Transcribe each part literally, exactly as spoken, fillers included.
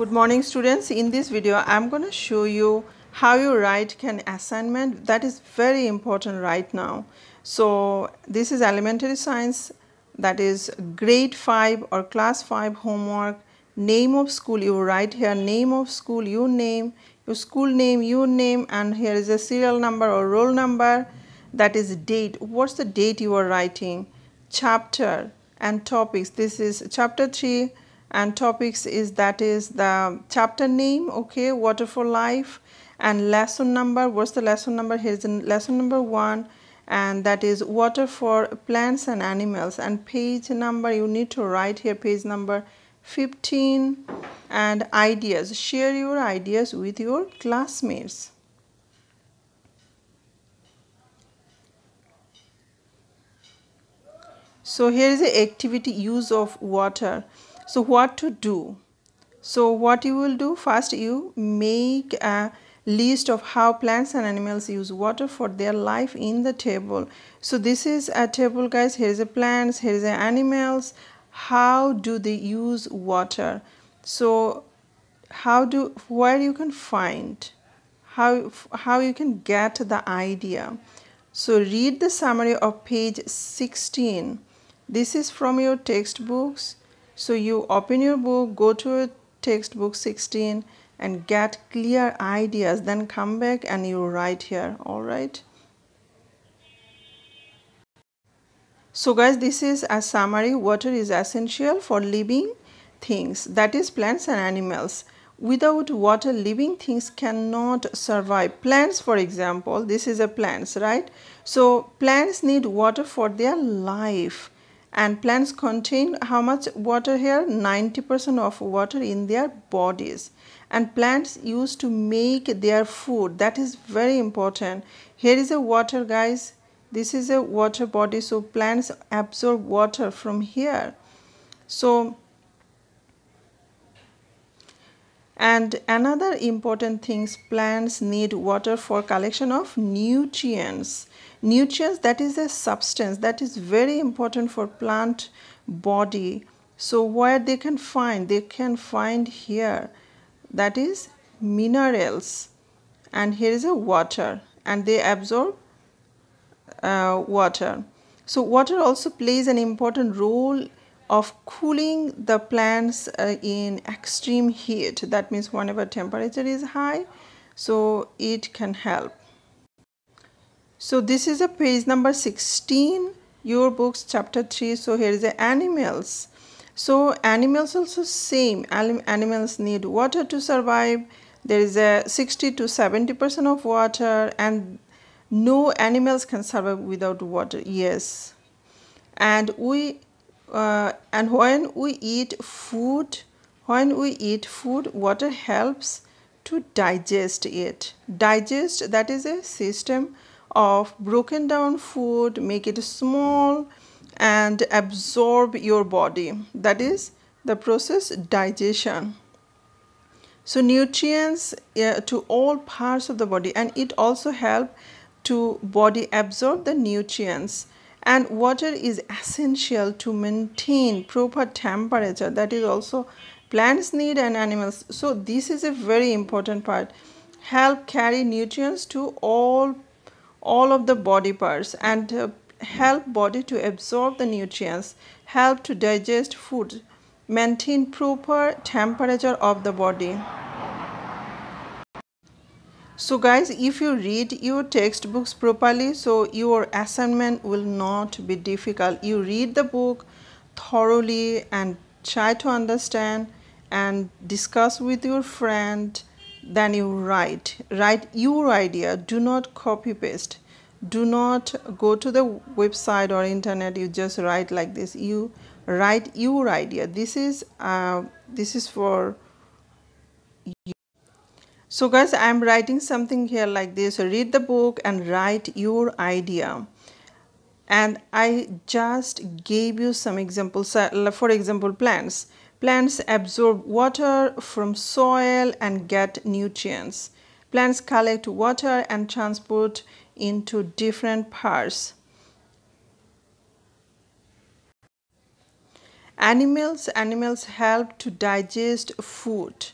Good morning students. In this video I am going to show you how you write an assignment that is very important right now. So this is elementary science, that is grade five or class five homework. Name of school, you write here name of school, your name, your school name, your name, and here is a serial number or roll number, that is date, what's the date you are writing, chapter and topics. This is chapter three and topics is that is the chapter name, okay, Water for Life, and lesson number, what's the lesson number, here's the lesson number one, and that is Water for Plants and Animals, and page number you need to write here, page number fifteen, and ideas, share your ideas with your classmates. So here is the activity, use of water. So what to do? So what you will do, first you make a list of how plants and animals use water for their life in the table. So this is a table, guys. Here's the plants, here's the animals. How do they use water? So how do, where you can find, how, how you can get the idea. So read the summary of page sixteen. This is from your textbooks. So you open your book, go to textbook sixteen and get clear ideas, then come back and you write here, all right? So guys, this is a summary. Water is essential for living things, that is plants and animals. Without water, living things cannot survive. Plants, for example, this is a plants, right? So plants need water for their life. And plants contain how much water here? ninety percent of water in their bodies. And plants used to make their food. That is very important. Here is a water, guys. This is a water body. So plants absorb water from here. So, and another important things, plants need water for collection of nutrients. Nutrients, that is a substance that is very important for plant body. So where they can find, they can find here, that is minerals, and here is a water, and they absorb uh, water. So water also plays an important role of cooling the plants uh, in extreme heat. That means whenever temperature is high, so it can help. So this is a page number sixteen, your books, chapter three. So here is the animals. So animals also same, animals need water to survive. There is a sixty to seventy percent of water, and no animals can survive without water, yes. And we Uh, and when we eat food, when we eat food, water helps to digest it. Digest, that is a system of broken down food, make it small and absorb your body. That is the process digestion. So nutrients uh, to all parts of the body, and it also helps to body absorb the nutrients. And water is essential to maintain proper temperature. That is also plants need and animals. So this is a very important part. Help carry nutrients to all, all of the body parts, and uh, help body to absorb the nutrients. Help to digest food. Maintain proper temperature of the body. So guys, if you read your textbooks properly, so your assignment will not be difficult. You read the book thoroughly and try to understand and discuss with your friend. Then you write. Write your idea. Do not copy paste. Do not go to the website or internet. You just write like this. You write your idea. This is, uh, this is for you. So guys, I am writing something here like this. Read the book and write your idea. And I just gave you some examples. For example, plants. Plants absorb water from soil and get nutrients. Plants collect water and transport into different parts. Animals, animals help to digest food.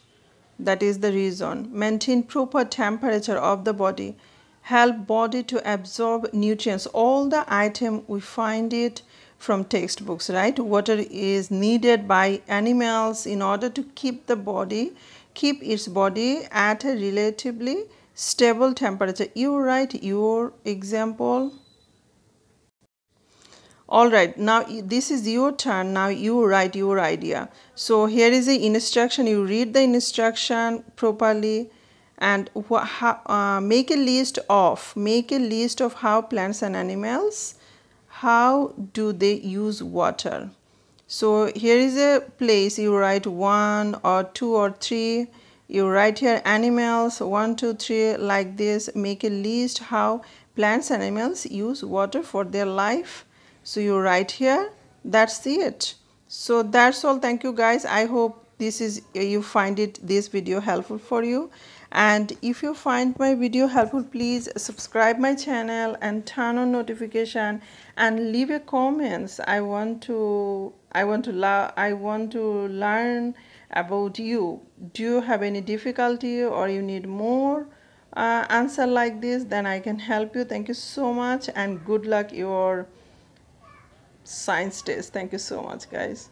That is the reason. Maintain proper temperature of the body. Help body to absorb nutrients. All the item we find it from textbooks, right? Water is needed by animals in order to keep the body, keep its body at a relatively stable temperature. You write your example. All right, now this is your turn. Now you write your idea. So here is the instruction. You read the instruction properly and how, uh, make a list of make a list of how plants and animals, how do they use water. So here is a place you write one or two or three. You write here animals one, two, three like this. Make a list how plants and animals use water for their life. So you write here. That's it. So that's all. Thank you guys. I hope this is you find it this video helpful for you. And if you find my video helpful, please subscribe my channel and turn on notification and leave a comments. I want to I want to la I want to learn about you. Do you have any difficulty or you need more uh, answer like this? Then I can help you. Thank you so much and good luck your science test. Thank you so much, guys.